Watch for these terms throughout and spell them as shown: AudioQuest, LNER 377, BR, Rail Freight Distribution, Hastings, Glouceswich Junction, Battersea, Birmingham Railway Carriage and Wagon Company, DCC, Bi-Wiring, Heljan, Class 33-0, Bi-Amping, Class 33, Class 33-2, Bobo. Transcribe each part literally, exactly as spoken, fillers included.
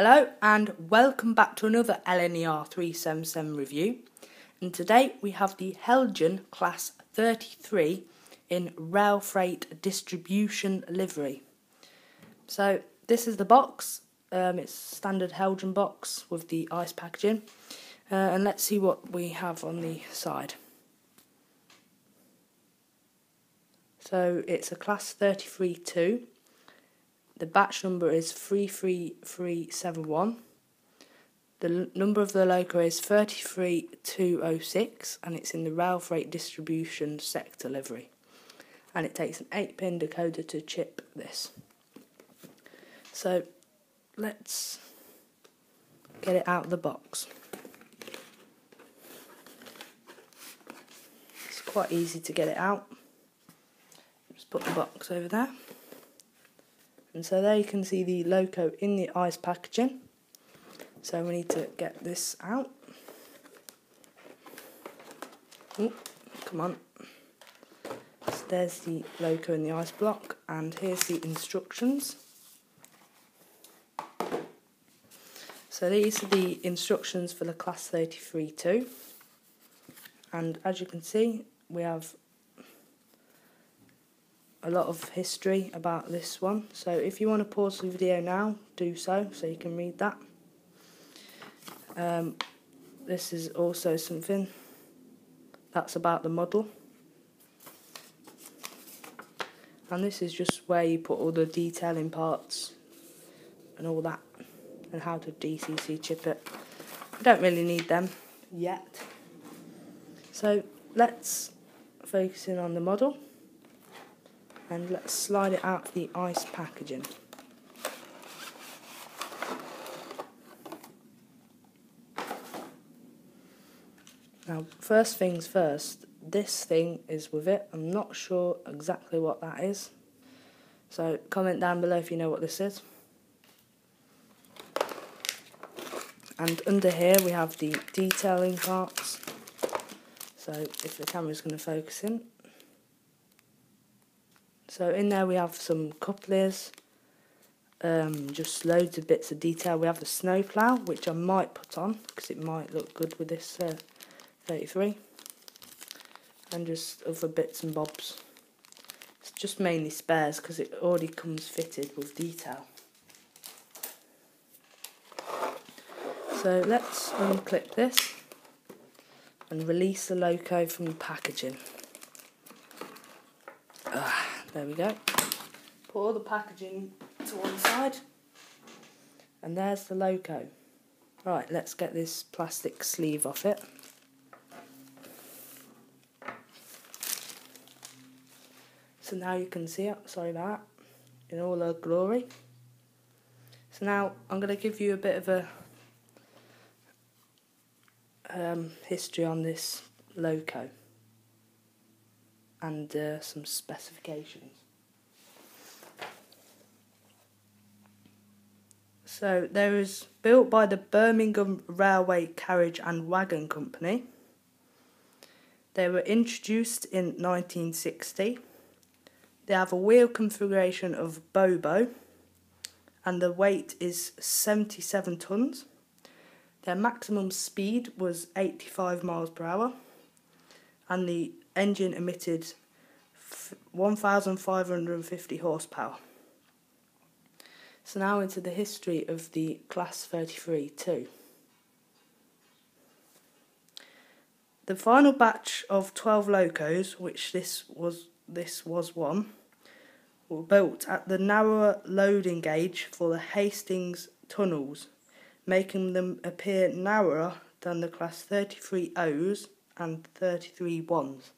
Hello and welcome back to another L N E R three seventy-seven review, and today we have the Heljan Class thirty-three in Rail Freight Distribution livery. So this is the box, um, it's standard Heljan box with the ice packaging, uh, and let's see what we have on the side. So it's a Class thirty-three two. The batch number is three three three seven one. The number of the loco is three three two oh six, and it's in the Rail Freight Distribution sector livery. And it takes an eight pin decoder to chip this. So let's get it out of the box. It's quite easy to get it out. Just put the box over there. And so there you can see the loco in the ice packaging. So we need to get this out. Ooh, come on. So there's the loco in the ice block, and here's the instructions. So these are the instructions for the Class thirty-three two. And as you can see, we have a lot of history about this one, so if you want to pause the video now, do so, so you can read that. Um, this is also something that's about the model, and this is just where you put all the detailing parts and all that, and how to D C C chip it. I don't really need them yet, so let's focus in on the model. And let's slide it out of the ice packaging. Now, first things first, this thing is with it. I'm not sure exactly what that is, so comment down below if you know what this is. And under here we have the detailing parts. So if the camera's going to focus in. So in there we have some couplers, um, just loads of bits of detail. We have the snowplow, which I might put on because it might look good with this uh, thirty-three, and just other bits and bobs. It's just mainly spares because it already comes fitted with detail. So let's unclip this and release the loco from the packaging. Ugh. There we go. Put all the packaging to one side, and there's the loco. Right, let's get this plastic sleeve off it. So now you can see it, sorry about that, in all her glory. So now I'm going to give you a bit of a um, history on this loco. And uh, some specifications. So there is built by the Birmingham Railway Carriage and Wagon Company. They were introduced in nineteen sixty. They have a wheel configuration of Bobo, and the weight is seventy-seven tons. Their maximum speed was eighty-five miles per hour, and the engine emitted one thousand five hundred fifty horsepower. So now into the history of the Class thirty-three two. The final batch of twelve locos, which this was this was one, were built at the narrower loading gauge for the Hastings tunnels, making them appear narrower than the Class thirty-three zeros and thirty-three ones.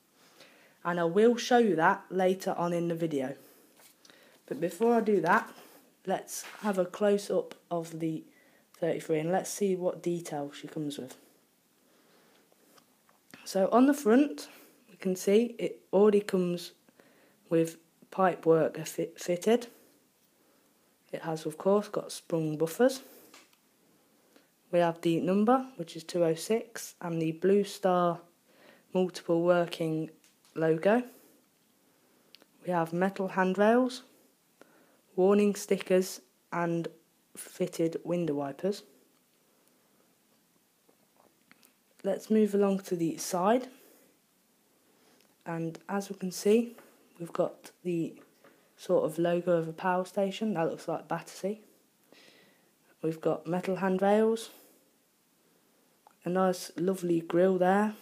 And I will show you that later on in the video. But before I do that, let's have a close-up of the thirty-three, and let's see what detail she comes with. So on the front, you can see it already comes with pipework fit fitted. It has, of course, got sprung buffers. We have the number, which is two oh six, and the Blue Star multiple working logo. We have metal handrails, warning stickers, and fitted window wipers. Let's move along to the side, and as we can see, we've got the sort of logo of a power station. That looks like Battersea. We've got metal handrails, a nice lovely grille there,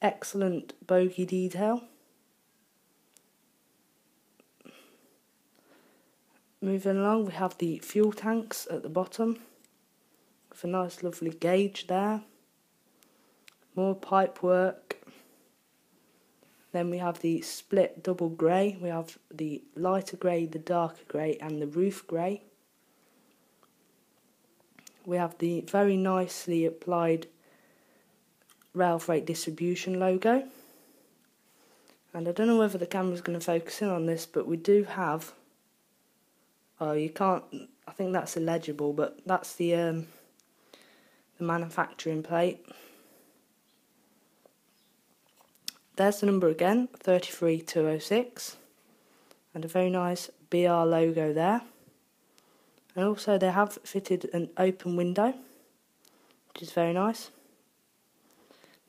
excellent bogie detail. Moving along, we have the fuel tanks at the bottom with a nice lovely gauge there, more pipe work. Then we have the split double grey. We have the lighter grey, the darker grey and the roof grey. We have the very nicely applied Rail Freight Distribution logo. And I don't know whether the camera's going to focus in on this, but we do have, oh you can't, I think that's illegible, but that's the, um, the manufacturing plate. There's the number again, thirty-three two oh six, and a very nice B R logo there. And also they have fitted an open window, which is very nice.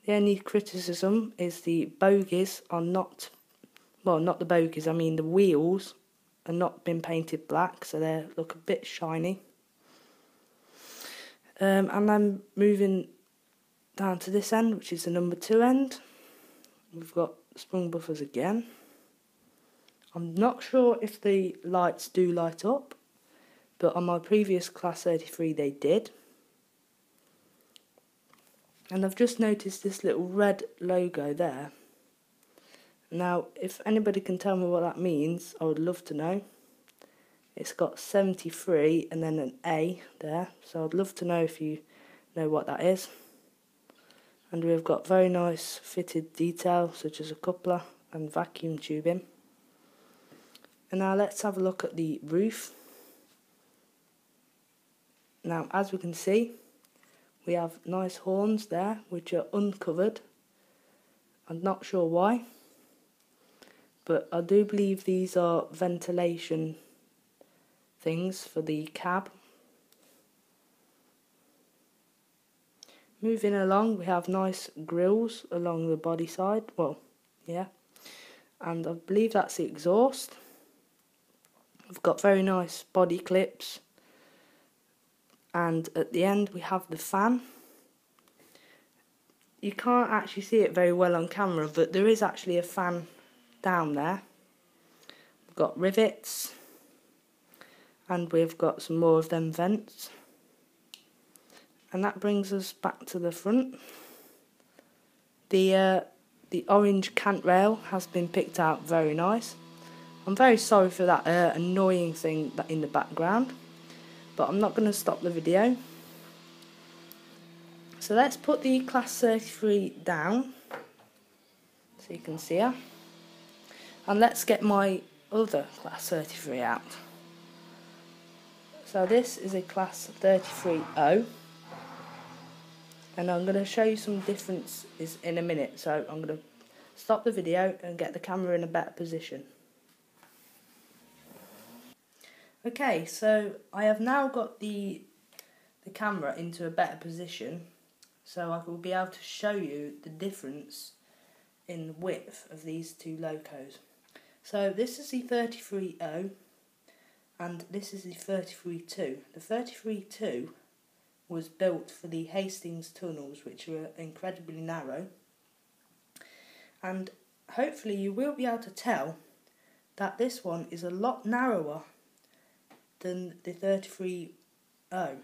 The only criticism is the bogies are not, well not the bogies, I mean the wheels are not been painted black, so they look a bit shiny. Um, and then moving down to this end, which is the number two end, we've got sprung buffers again. I'm not sure if the lights do light up, but on my previous Class thirty-three they did. And I've just noticed this little red logo there. Now if anybody can tell me what that means, I would love to know. It's got seventy-three and then an A there, so I'd love to know if you know what that is. And we've got very nice fitted detail such as a coupler and vacuum tubing. And now let's have a look at the roof. Now as we can see, we have nice horns there which are uncovered. I'm not sure why, but I do believe these are ventilation things for the cab. Moving along, we have nice grills along the body side, well yeah, and I believe that's the exhaust. We've got very nice body clips. And at the end we have the fan. You can't actually see it very well on camera, but there is actually a fan down there. We've got rivets, and we've got some more of them vents. And that brings us back to the front. The, uh, the orange cant rail has been picked out very nice. I'm very sorry for that uh, annoying thing that in the background, but I'm not going to stop the video. So let's put the Class thirty-three down so you can see her, and let's get my other Class thirty-three out. So this is a Class thirty-three oh, and I'm going to show you some differences in a minute, so I'm going to stop the video and get the camera in a better position. Okay, so I have now got the the camera into a better position, so I will be able to show you the difference in the width of these two locos. So this is the thirty-three oh and this is the thirty-three two. The thirty-three two was built for the Hastings tunnels, which are incredibly narrow, and hopefully you will be able to tell that this one is a lot narrower than the thirty-three oh.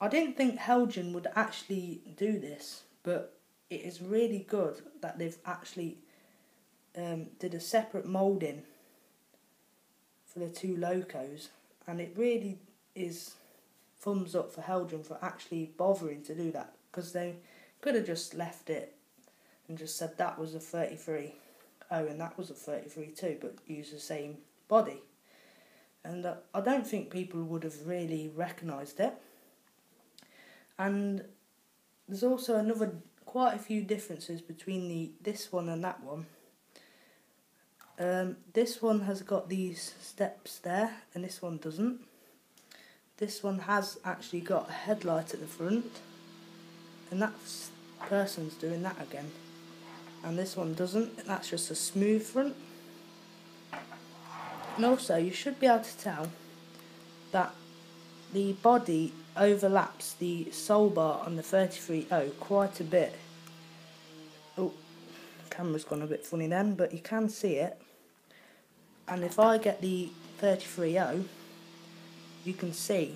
I didn't think Heljan would actually do this, but it is really good that they've actually um, did a separate moulding for the two locos, and it really is thumbs up for Heljan for actually bothering to do that, because they could have just left it and just said that was a thirty-three oh and that was a thirty-three two, but use the same body. And I don't think people would have really recognised it. And there's also another, quite a few differences between the this one and that one. Um, this one has got these steps there, and this one doesn't. This one has actually got a headlight at the front, and that person's doing that again. And this one doesn't, and that's just a smooth front. And also, you should be able to tell that the body overlaps the sole bar on the thirty-three oh quite a bit. Oh, camera's gone a bit funny then, but you can see it. And if I get the thirty-three oh, you can see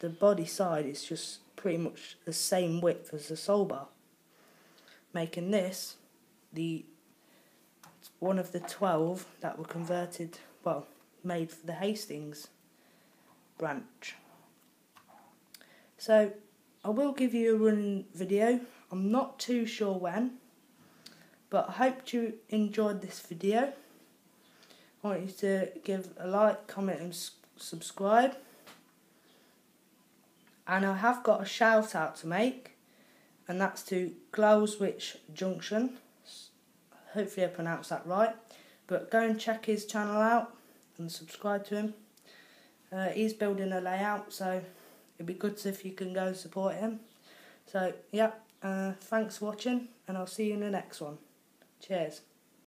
the body side is just pretty much the same width as the sole bar, making this the one of the twelve that were converted, well, made for the Hastings branch. So I will give you a running video. I'm not too sure when, but I hope you enjoyed this video. I want you to give a like, comment and subscribe. And I have got a shout out to make, and that's to Glouceswich Junction. Hopefully I pronounced that right, but go and check his channel out and subscribe to him. Uh, he's building a layout, so it'd be good if you can go and support him. So yeah, uh, thanks for watching, and I'll see you in the next one. Cheers.